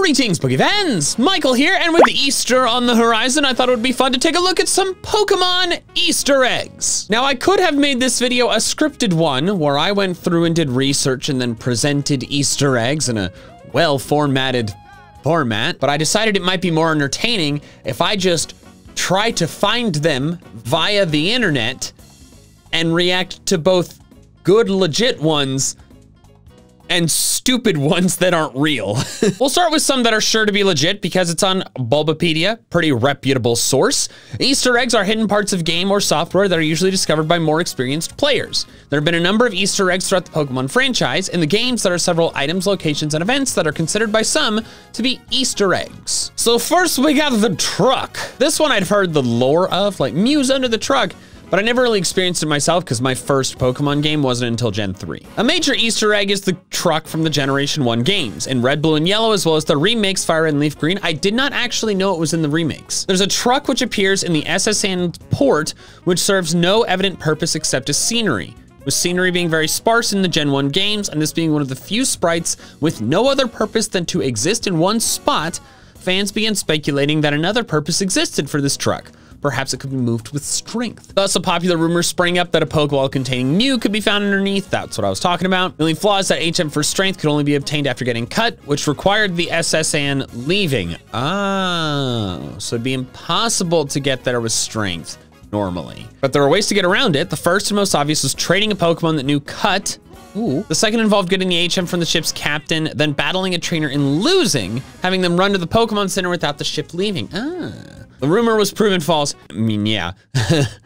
Greetings, Pokevans! Michael here, and with Easter on the horizon, I thought it would be fun to take a look at some Pokemon Easter eggs. Now, I could have made this video a scripted one, where I went through and did research and then presented Easter eggs in a well-formatted format, but I decided it might be more entertaining if I just try to find them via the internet and react to both good, legit ones and stupid ones that aren't real. We'll start with some that are sure to be legit because it's on Bulbapedia, pretty reputable source. Easter eggs are hidden parts of game or software that are usually discovered by more experienced players. There have been a number of Easter eggs throughout the Pokemon franchise. In the games, there are several items, locations, and events that are considered by some to be Easter eggs. So first we got the truck. This one I'd heard the lore of, like Mew's under the truck, but I never really experienced it myself because my first Pokemon game wasn't until Gen 3. A major Easter egg is the truck from the Generation 1 games. In Red, Blue, and Yellow, as well as the remakes Fire and Leaf Green, I did not actually know it was in the remakes. There's a truck which appears in the SSN port, which serves no evident purpose except as scenery, with scenery being very sparse in the Gen 1 games, and this being one of the few sprites with no other purpose than to exist in one spot. Fans began speculating that another purpose existed for this truck. Perhaps it could be moved with strength. Thus, a popular rumor sprang up that a Pokeball containing Mew could be found underneath. That's what I was talking about. The only flaw is that HM for strength could only be obtained after getting cut, which required the SSN leaving. Oh, so it'd be impossible to get there with strength normally. But there are ways to get around it. The first and most obvious was trading a Pokemon that knew cut. Ooh. The second involved getting the HM from the ship's captain, then battling a trainer and losing, having them run to the Pokemon Center without the ship leaving. Ah. The rumor was proven false. I mean, yeah.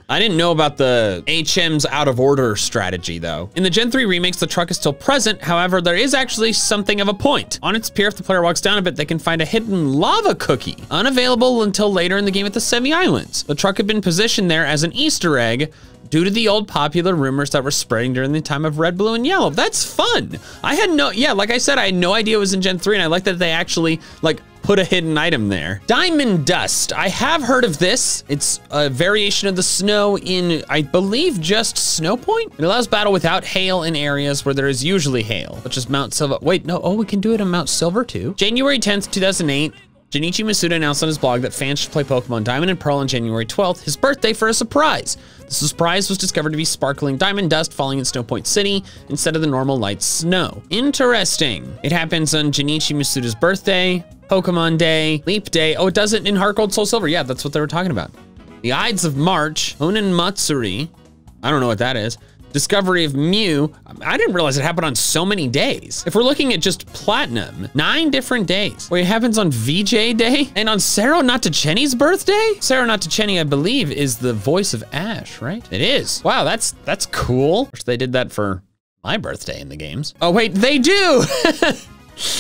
I didn't know about the HM's out of order strategy though. In the Gen 3 remakes, the truck is still present. However, there is actually something of a point. On its pier, if the player walks down a bit, they can find a hidden lava cookie, unavailable until later in the game at the Sevi Islands. The truck had been positioned there as an Easter egg due to the old popular rumors that were spreading during the time of Red, Blue, and Yellow. That's fun. I had no, yeah, like I said, I had no idea it was in Gen 3, and I like that they actually like put a hidden item there. Diamond dust. I have heard of this. It's a variation of the snow in, I believe, just Snowpoint. It allows battle without hail in areas where there is usually hail, such as Mount Silver. Wait, no, oh, we can do it on Mount Silver too. January 10th, 2008, Junichi Masuda announced on his blog that fans should play Pokemon Diamond and Pearl on January 12th, his birthday, for a surprise. The surprise was discovered to be sparkling diamond dust falling in Snowpoint City instead of the normal light snow. Interesting. It happens on Junichi Masuda's birthday, Pokemon Day, Leap Day. Oh, it does it in Heart Gold, Soul Silver. Yeah, that's what they were talking about. The Ides of March, Onin Matsuri. I don't know what that is. Discovery of Mew. I didn't realize it happened on so many days. If we're looking at just Platinum, 9 different days. Wait, it happens on VJ Day and on Sarah Natuchenne's birthday? Sarah Natuchenne, I believe, is the voice of Ash, right? It is. Wow, that's cool. Wish they did that for my birthday in the games. Oh wait, they do!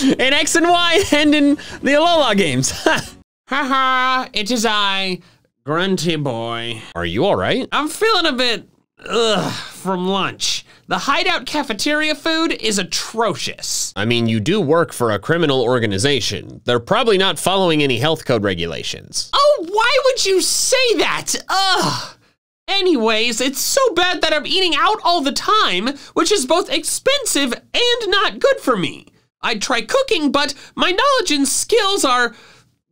In X and Y and in the Alola games. Haha, it is I, Grunty Boy. Are you all right? I'm feeling a bit, ugh, from lunch. The hideout cafeteria food is atrocious. I mean, you do work for a criminal organization. They're probably not following any health code regulations. Oh, why would you say that? Ugh. Anyways, it's so bad that I'm eating out all the time, which is both expensive and not good for me. I'd try cooking, but my knowledge and skills are,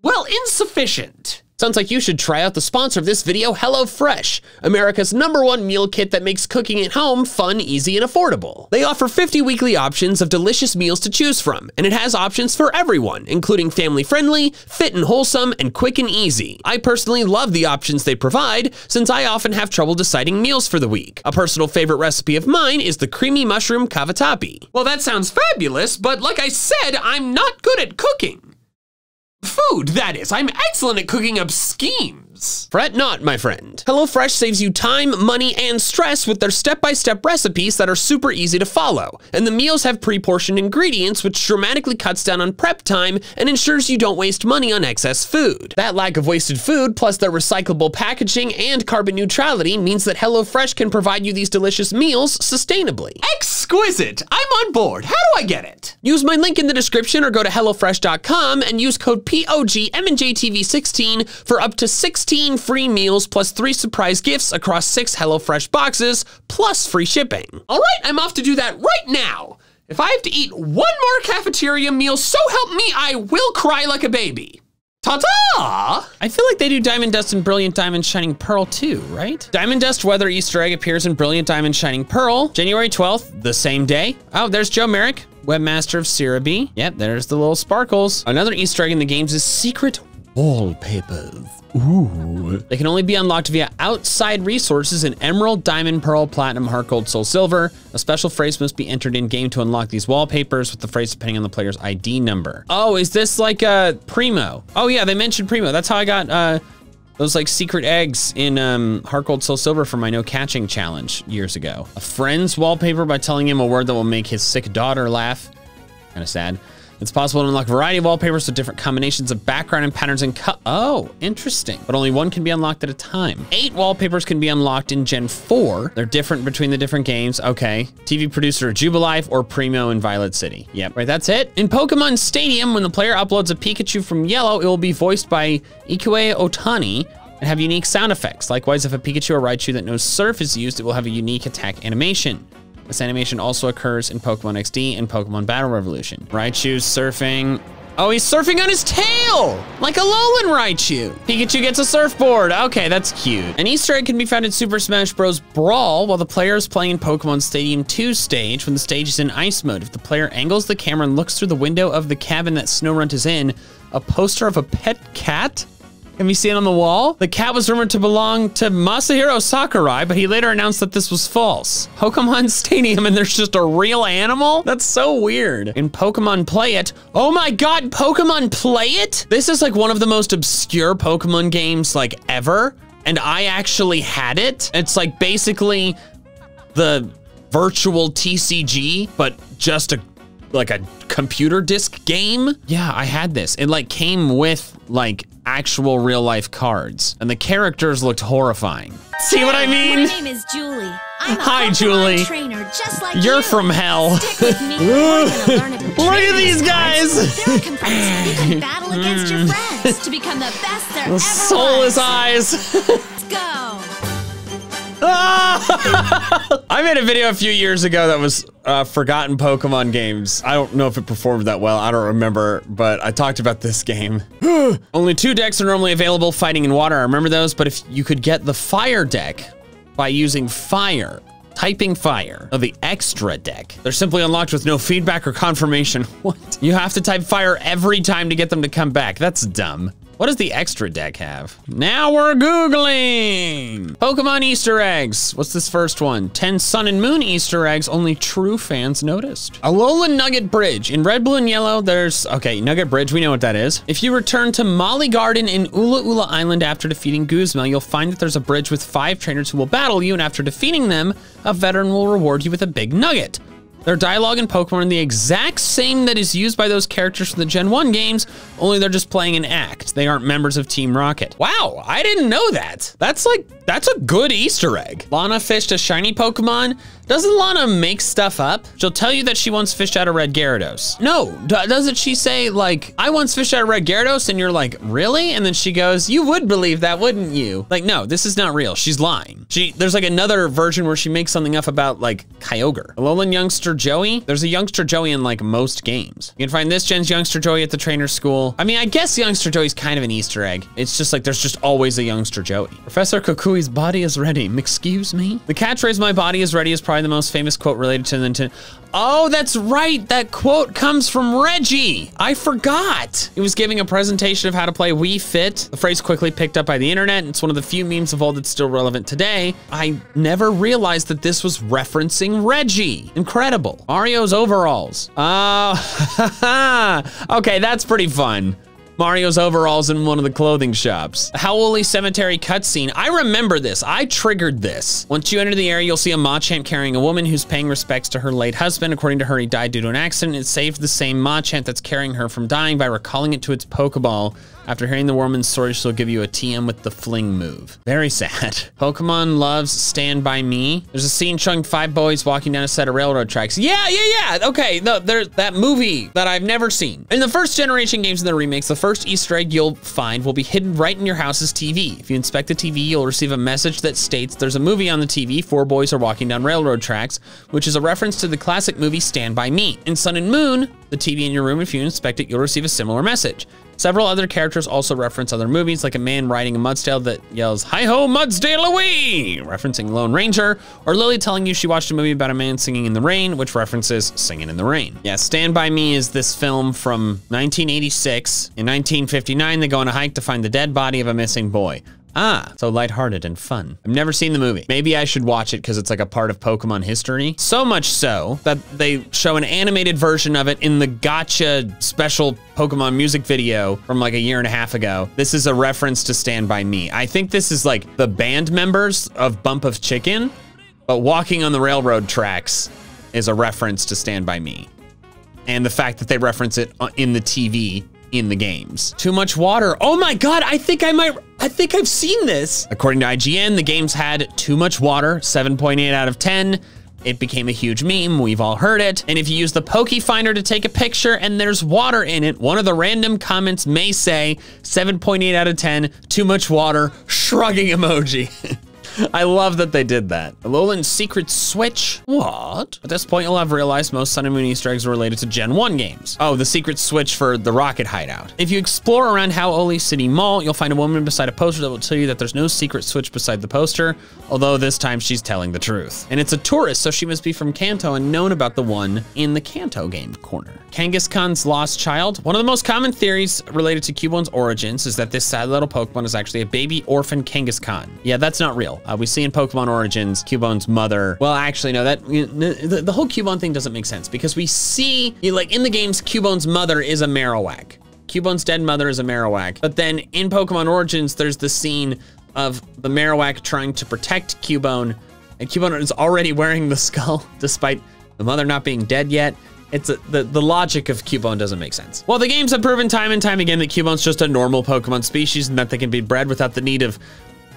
well, insufficient. Sounds like you should try out the sponsor of this video, HelloFresh, America's #1 meal kit that makes cooking at home fun, easy, and affordable. They offer 50 weekly options of delicious meals to choose from, and it has options for everyone, including family-friendly, fit and wholesome, and quick and easy. I personally love the options they provide, since I often have trouble deciding meals for the week. A personal favorite recipe of mine is the creamy mushroom cavatappi. Well, that sounds fabulous, but like I said, I'm not good at cooking. Food, that is. I'm excellent at cooking up schemes. Fret not, my friend. HelloFresh saves you time, money, and stress with their step-by-step recipes that are super easy to follow. And the meals have pre-portioned ingredients, which dramatically cuts down on prep time and ensures you don't waste money on excess food. That lack of wasted food, plus their recyclable packaging and carbon neutrality, means that HelloFresh can provide you these delicious meals sustainably. Exquisite! I'm on board. How do I get it? Use my link in the description or go to HelloFresh.com and use code POGMandJTV16 for up to 16 free meals plus 3 surprise gifts across 6 HelloFresh boxes plus free shipping. All right, I'm off to do that right now. If I have to eat one more cafeteria meal, so help me, I will cry like a baby. Ta-ta! I feel like they do Diamond Dust and Brilliant Diamond Shining Pearl too, right? Diamond Dust Weather Easter Egg appears in Brilliant Diamond Shining Pearl, January 12th, the same day. Oh, there's Joe Merrick, webmaster of Serebii. Yep, there's the little sparkles. Another Easter egg in the games is Secret Wallpapers. Ooh. They can only be unlocked via outside resources in Emerald, Diamond, Pearl, Platinum, Heart, Gold, Soul, Silver. A special phrase must be entered in game to unlock these wallpapers, with the phrase depending on the player's ID number. Oh, is this like a Primo? Oh yeah, they mentioned Primo. That's how I got those like secret eggs in Heart, Gold, Soul, Silver for my no catching challenge years ago. A friend's wallpaper by telling him a word that will make his sick daughter laugh. Kind of sad. It's possible to unlock a variety of wallpapers with different combinations of background and patterns and cut. Oh, interesting. But only one can be unlocked at a time. 8 wallpapers can be unlocked in Gen 4. They're different between the different games. Okay. TV producer Jubilife or Primo in Violet City. Yep, right, that's it. In Pokemon Stadium, when the player uploads a Pikachu from Yellow, it will be voiced by Ikue Otani and have unique sound effects. Likewise, if a Pikachu or Raichu that knows Surf is used, it will have a unique attack animation. This animation also occurs in Pokemon XD and Pokemon Battle Revolution. Raichu's surfing. Oh, he's surfing on his tail! Like a Alolan Raichu! Pikachu gets a surfboard! Okay, that's cute. An Easter egg can be found in Super Smash Bros. Brawl while the player is playing in Pokemon Stadium 2 stage when the stage is in ice mode. If the player angles the camera and looks through the window of the cabin that Snowrunt is in, a poster of a pet cat can be seen on the wall. The cat was rumored to belong to Masahiro Sakurai, but he later announced that this was false. Pokemon Stadium and there's just a real animal? That's so weird. In Pokemon Play It, oh my God, Pokemon Play It? This is like one of the most obscure Pokemon games like ever, and I actually had it. It's like basically the virtual TCG, but just like a computer disc game. Yeah, I had this. It like came with like actual real life cards, and the characters looked horrifying. See what I mean? My name is Julie. I'm a Hi, Julie. Trainer, just like You're you. From hell. Stick with me. Look at these guys. There are components you can battle against your friends to become the best there ever was. Soulless eyes. Let's go. I made a video a few years ago that was forgotten Pokemon games. I don't know if it performed that well. I don't remember, but I talked about this game. Only 2 decks are normally available, fighting and water. I remember those, but if you could get the fire deck by using fire, typing fire of the extra deck. They're simply unlocked with no feedback or confirmation. What? You have to type fire every time to get them to come back. That's dumb. What does the extra deck have? Now we're Googling! Pokemon Easter eggs. What's this first one? 10 Sun and Moon Easter eggs only true fans noticed. Alolan Nugget Bridge. In Red, Blue, and Yellow, there's, okay, Nugget Bridge, we know what that is. If you return to Molly Garden in Ula Ula Island after defeating Guzma, you'll find that there's a bridge with 5 trainers who will battle you, and after defeating them, a veteran will reward you with a big nugget. Their dialogue and Pokemon are the exact same that is used by those characters from the Gen 1 games, only they're just playing an act. They aren't members of Team Rocket. Wow, I didn't know that. That's like, that's a good Easter egg. Lana fished a shiny Pokemon. Doesn't Lana make stuff up? She'll tell you that she once fished out a red Gyarados. No, doesn't she say like, I once fished out a red Gyarados, and you're like, really? And then she goes, you would believe that, wouldn't you? Like, no, this is not real, she's lying. There's like another version where she makes something up about like Kyogre. Alolan Youngster Joey, there's a Youngster Joey in like most games. You can find this gen's Youngster Joey at the trainer school. I mean, I guess Youngster Joey's kind of an Easter egg. It's just like, there's just always a Youngster Joey. Professor Kokui's body is ready, excuse me? The catchphrase, my body is ready, is probably the most famous quote related to Nintendo. Oh, that's right, that quote comes from Reggie. I forgot. He was giving a presentation of how to play Wii Fit. The phrase quickly picked up by the internet, and it's one of the few memes of all that's still relevant today. I never realized that this was referencing Reggie. Incredible. Mario's overalls. Okay, that's pretty fun. Mario's overalls in one of the clothing shops. Howoli Cemetery cutscene. I remember this. I triggered this. Once you enter the area, you'll see a Machamp carrying a woman who's paying respects to her late husband. According to her, he died due to an accident. It saved the same Machamp that's carrying her from dying by recalling it to its Pokeball. After hearing the woman's story, she'll give you a TM with the fling move. Very sad. Pokemon loves Stand By Me. There's a scene showing 5 boys walking down a set of railroad tracks. Yeah. Okay, no, there's that movie that I've never seen. In the first generation games and their remakes, the first first Easter egg you'll find will be hidden right in your house's TV. If you inspect the TV, you'll receive a message that states there's a movie on the TV, Four Boys Are Walking Down Railroad Tracks, which is a reference to the classic movie Stand By Me. In Sun and Moon, the TV in your room, if you inspect it, you'll receive a similar message. Several other characters also reference other movies, like a man riding a Mudsdale that yells, "Hi-ho, Mudsdale away!" referencing Lone Ranger, or Lily telling you she watched a movie about a man singing in the rain, which references Singing in the Rain. Yeah, Stand By Me is this film from 1986. In 1959, they go on a hike to find the dead body of a missing boy. Ah, so lighthearted and fun. I've never seen the movie. Maybe I should watch it because it's like a part of Pokemon history. So much so that they show an animated version of it in the Gacha special Pokemon music video from like a year and a half ago. This is a reference to Stand By Me. I think this is like the band members of Bump of Chicken, but walking on the railroad tracks is a reference to Stand By Me. And the fact that they reference it in the TV in the games. Too much water. Oh my God, I think I've seen this. According to IGN, the games had too much water, 7.8 out of 10. It became a huge meme, we've all heard it. And if you use the Pokefinder to take a picture and there's water in it, one of the random comments may say, 7.8 out of 10, too much water, shrugging emoji. I love that they did that. Alolan Secret Switch? What? At this point, you'll have realized most Sun and Moon Easter eggs are related to Gen 1 games. Oh, the Secret Switch for the Rocket Hideout. If you explore around Howoli City Mall, you'll find a woman beside a poster that will tell you that there's no Secret Switch beside the poster, although this time she's telling the truth. And it's a tourist, so she must be from Kanto and known about the one in the Kanto game corner. Kangaskhan's Lost Child? One of the most common theories related to Cubone origins is that this sad little Pokemon is actually a baby orphan Kangaskhan. Yeah, that's not real. We see in Pokemon Origins, Cubone's mother. Well, actually, no, the whole Cubone thing doesn't make sense because we see, like in the games, Cubone's mother is a Marowak. Cubone's dead mother is a Marowak. But then in Pokemon Origins, there's the scene of the Marowak trying to protect Cubone, and Cubone is already wearing the skull despite the mother not being dead yet. It's the logic of Cubone doesn't make sense. Well, the games have proven time and time again that Cubone's just a normal Pokemon species and that they can be bred without the need of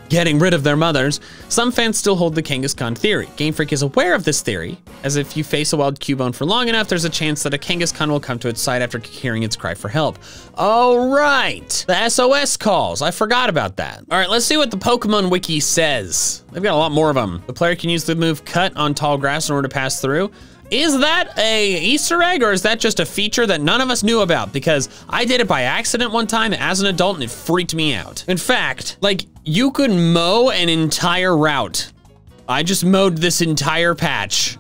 getting rid of their mothers. Some fans still hold the Kangaskhan theory. Game Freak is aware of this theory, as if you face a wild Cubone for long enough, there's a chance that a Kangaskhan will come to its side after hearing its cry for help. All right, the SOS calls. I forgot about that. All right, let's see what the Pokemon Wiki says. They've got a lot more of them. The player can use the move Cut on tall grass in order to pass through. Is that a Easter egg or is that just a feature that none of us knew about? Because I did it by accident one time as an adult and it freaked me out. In fact, like you could mow an entire route. I just mowed this entire patch.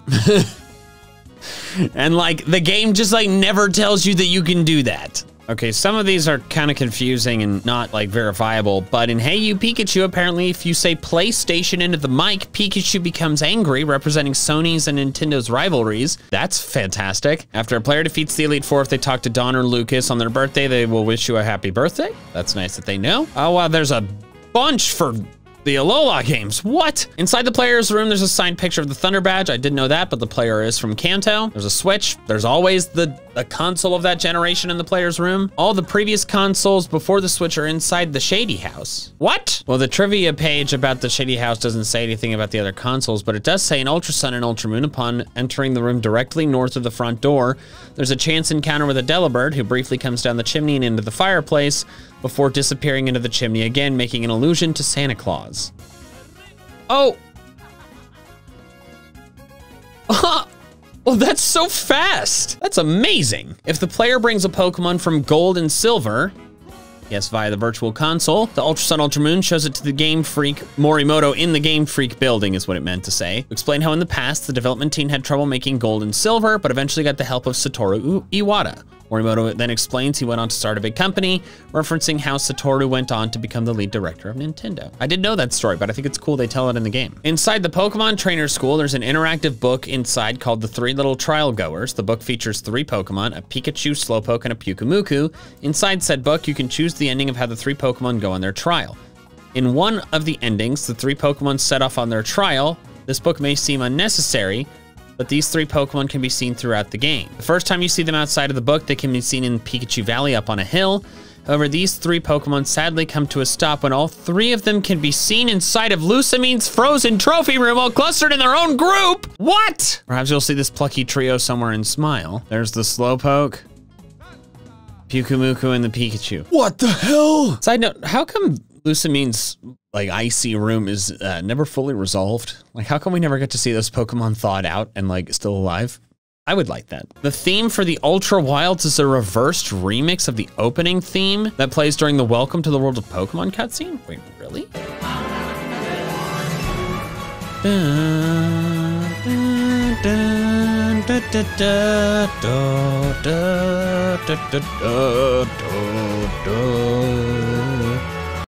And like the game just like never tells you that you can do that. Okay, some of these are kind of confusing and not like verifiable, but in Hey You Pikachu, apparently if you say PlayStation into the mic, Pikachu becomes angry, representing Sony's and Nintendo's rivalries. That's fantastic. After a player defeats the Elite Four, if they talk to Don or Lucas on their birthday, they will wish you a happy birthday. That's nice that they know. Oh wow, there's a bunch for the Alola games, what? Inside the player's room, there's a signed picture of the Thunder Badge. I didn't know that, but the player is from Kanto. There's a Switch. There's always the console of that generation in the player's room. All the previous consoles before the Switch are inside the Shady House. What? Well, the trivia page about the Shady House doesn't say anything about the other consoles, but it does say in Ultra Sun and Ultra Moon, upon entering the room directly north of the front door, there's a chance encounter with a Delibird who briefly comes down the chimney and into the fireplace, before disappearing into the chimney again, making an allusion to Santa Claus. Oh! Well, that's so fast! That's amazing! If the player brings a Pokemon from Gold and Silver, yes, via the virtual console, the Ultra Sun Ultra Moon shows it to the Game Freak Morimoto in the Game Freak building, is what it meant to say. Explain how in the past, the development team had trouble making Gold and Silver, but eventually got the help of Satoru Iwata. Morimoto then explains he went on to start a big company, referencing how Satoru went on to become the lead director of Nintendo. I didn't know that story, but I think it's cool they tell it in the game. Inside the Pokemon Trainer School, there's an interactive book inside called The Three Little Trial Goers. The book features three Pokemon, a Pikachu, Slowpoke, and a Pukumuku. Inside said book, you can choose the ending of how the three Pokemon go on their trial. In one of the endings, the three Pokemon set off on their trial. This book may seem unnecessary, but these three Pokemon can be seen throughout the game. The first time you see them outside of the book, they can be seen in Pikachu Valley up on a hill. However, these three Pokemon sadly come to a stop when all three of them can be seen inside of Lucamine's frozen trophy room, all clustered in their own group. What? Perhaps you'll see this plucky trio somewhere in Smile. There's the Slowpoke. Pukumuku and the Pikachu. What the hell? Side note, how come Lucamine's, like, icy room is never fully resolved? Like, how come we never get to see those Pokemon thawed out and, like, still alive? I would like that. The theme for the Ultra Wilds is a reversed remix of the opening theme that plays during the Welcome to the World of Pokemon cutscene? Wait, really?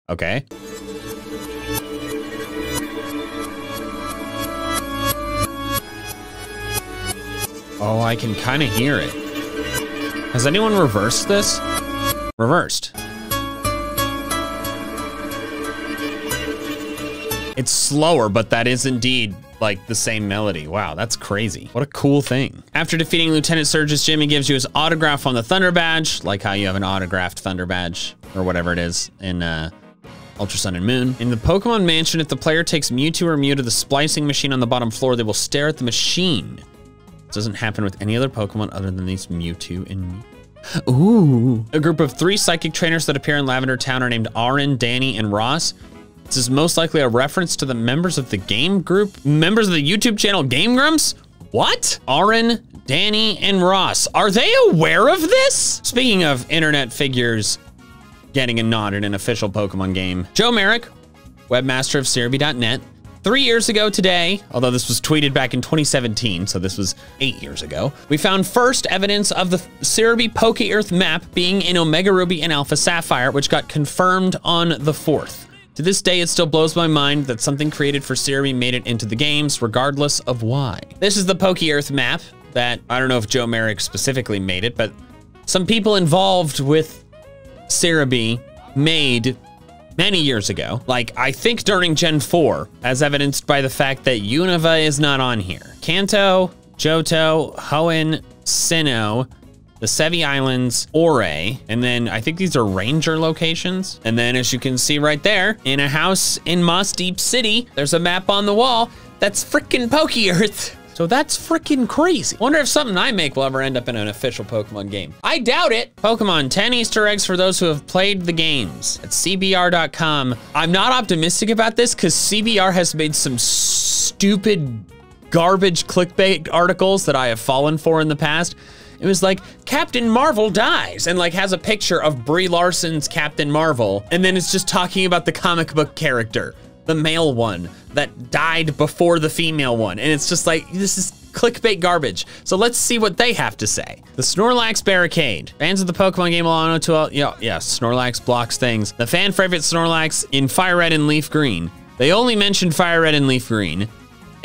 Okay. Oh, I can kind of hear it. Has anyone reversed this? Reversed. It's slower, but that is indeed like the same melody. Wow, that's crazy. What a cool thing. After defeating Lieutenant Surge's gym, he gives you his autograph on the Thunder Badge, like how you have an autographed Thunder Badge or whatever it is in Ultra Sun and Moon. In the Pokemon Mansion, if the player takes Mewtwo or Mew to the splicing machine on the bottom floor, they will stare at the machine. Doesn't happen with any other Pokemon other than these Mewtwo and Mew. Ooh. A group of 3 psychic trainers that appear in Lavender Town are named Arin, Danny, and Ross. This is most likely a reference to the members of the game group, members of the YouTube channel Game Grumps? What? Arin, Danny, and Ross. Are they aware of this? Speaking of internet figures getting a nod in an official Pokemon game, Joe Merrick, webmaster of Serebii.net, 3 years ago today, although this was tweeted back in 2017, so this was 8 years ago, we found first evidence of the Cerebi Poke-Earth map being in Omega Ruby and Alpha Sapphire, which got confirmed on the 4th. To this day, it still blows my mind that something created for Cerebi made it into the games, regardless of why. This is the Poke-Earth map that, I don't know if Joe Merrick specifically made it, but some people involved with Cerebi made many years ago, like I think during Gen 4, as evidenced by the fact that Unova is not on here. Kanto, Johto, Hoenn, Sinnoh, the Sevi Islands, Ouray, and then I think these are ranger locations. And then as you can see right there, in a house in Moss Deep City, there's a map on the wall that's frickin' Poke-Earth. So that's frickin' crazy. Wonder if something I make will ever end up in an official Pokemon game. I doubt it. Pokemon, 10 Easter eggs for those who have played the games at CBR.com. I'm not optimistic about this because CBR has made some stupid garbage clickbait articles that I have fallen for in the past. It was like, Captain Marvel dies, and like has a picture of Brie Larson's Captain Marvel. And then it's just talking about the comic book character, the male one that died before the female one. And it's just like, this is clickbait garbage. So let's see what they have to say. The Snorlax Barricade. Fans of the Pokemon game will all know Snorlax blocks things. The fan favorite Snorlax in Fire Red and Leaf Green. They only mentioned Fire Red and Leaf Green.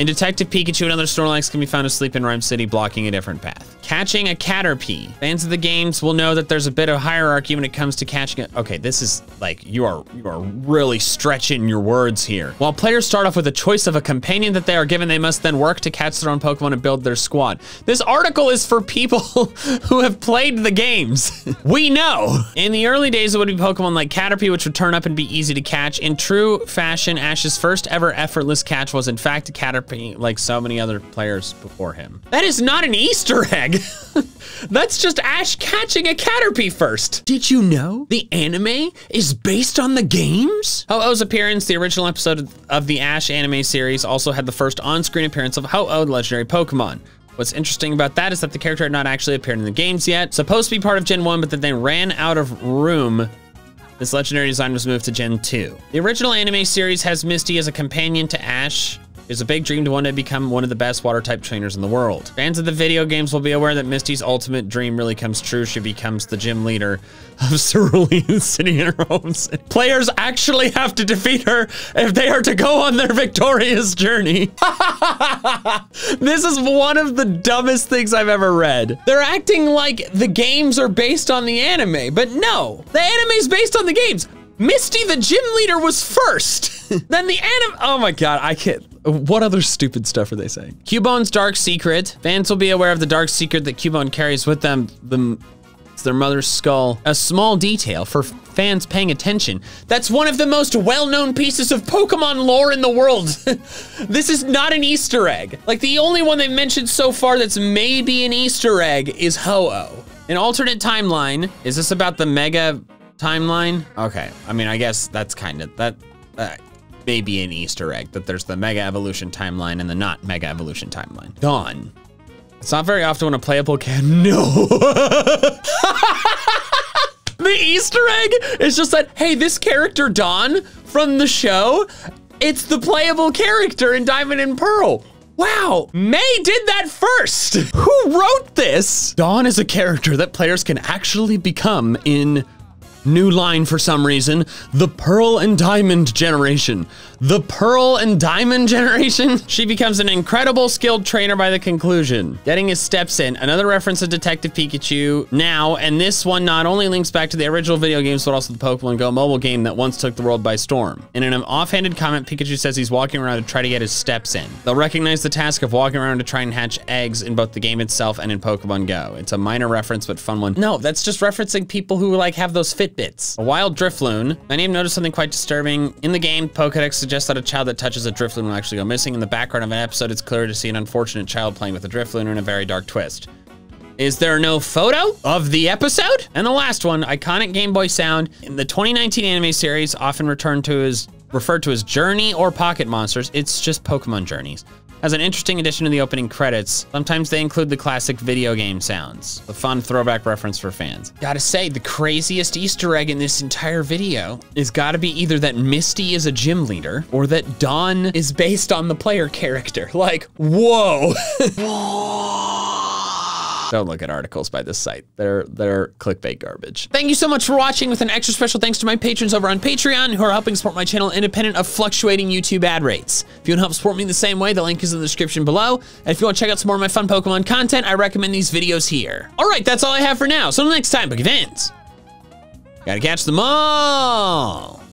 And Detective Pikachu and other Snorlax can be found asleep in Rhyme City, blocking a different path. Catching a Caterpie. Fans of the games will know that there's a bit of hierarchy when it comes to catching it. Okay, this is like, you are really stretching your words here. While players start off with a choice of a companion that they are given, they must then work to catch their own Pokemon and build their squad. This article is for people who have played the games. We know. In the early days, it would be Pokemon like Caterpie, which would turn up and be easy to catch. In true fashion, Ash's first ever effortless catch was in fact a Caterpie, like so many other players before him. That is not an Easter egg. That's just Ash catching a Caterpie first. Did you know the anime is based on the games? Ho-Oh's appearance, the original episode of the Ash anime series, also had the first on-screen appearance of Ho-Oh, the legendary Pokemon. What's interesting about that is that the character had not actually appeared in the games yet. Supposed to be part of Gen 1, but then they ran out of room. This legendary design was moved to Gen 2. The original anime series has Misty as a companion to Ash. There's a big dream to one day become one of the best water type trainers in the world. Fans of the video games will be aware that Misty's ultimate dream really comes true. She becomes the gym leader of Cerulean City in her home city. Players actually have to defeat her if they are to go on their victorious journey. This is one of the dumbest things I've ever read. They're acting like the games are based on the anime, but no, the anime is based on the games. Misty, the gym leader, was first. Then the anime, oh my God, I can't. What other stupid stuff are they saying? Cubone's dark secret. Fans will be aware of the dark secret that Cubone carries with them. It's their mother's skull. A small detail for fans paying attention. That's one of the most well-known pieces of Pokemon lore in the world. This is not an Easter egg. Like the only one they've mentioned so far that's maybe an Easter egg is Ho-Oh. An alternate timeline. Is this about the mega timeline? Okay. I mean, I guess that's kind of that. Maybe an Easter egg that there's the mega evolution timeline and the not mega evolution timeline. Dawn. It's not very often when a playable can. No. The Easter egg is just that, hey, this character Dawn from the show, it's the playable character in Diamond and Pearl. Wow, May did that first. Who wrote this? Dawn is a character that players can actually become in new line for some reason, the Pearl and Diamond generation. The Pearl and Diamond generation? She becomes an incredible skilled trainer by the conclusion. Getting his steps in, another reference to Detective Pikachu now, and this one not only links back to the original video games, but also the Pokemon Go mobile game that once took the world by storm. And in an offhanded comment, Pikachu says he's walking around to try to get his steps in. They'll recognize the task of walking around to try and hatch eggs in both the game itself and in Pokemon Go. It's a minor reference, but fun one. No, that's just referencing people who like have those fit bits. A wild Drifloon. My name noticed something quite disturbing. In the game, Pokedex suggests that a child that touches a Drifloon will actually go missing. In the background of an episode, it's clear to see an unfortunate child playing with a Drifloon in a very dark twist. Is there no photo of the episode? And the last one, iconic Game Boy sound. In the 2019 anime series, often referred to as Journey or Pocket Monsters, it's just Pokemon Journeys. As an interesting addition to the opening credits, sometimes they include the classic video game sounds, the fun throwback reference for fans. Gotta say, the craziest Easter egg in this entire video is gotta be either that Misty is a gym leader or that Dawn is based on the player character. Like, whoa. Don't look at articles by this site. They're clickbait garbage. Thank you so much for watching, with an extra special thanks to my patrons over on Patreon who are helping support my channel independent of fluctuating YouTube ad rates. If you want to help support me the same way, the link is in the description below. And if you want to check out some more of my fun Pokemon content, I recommend these videos here. All right, that's all I have for now. So until next time, Pokevans, gotta catch them all.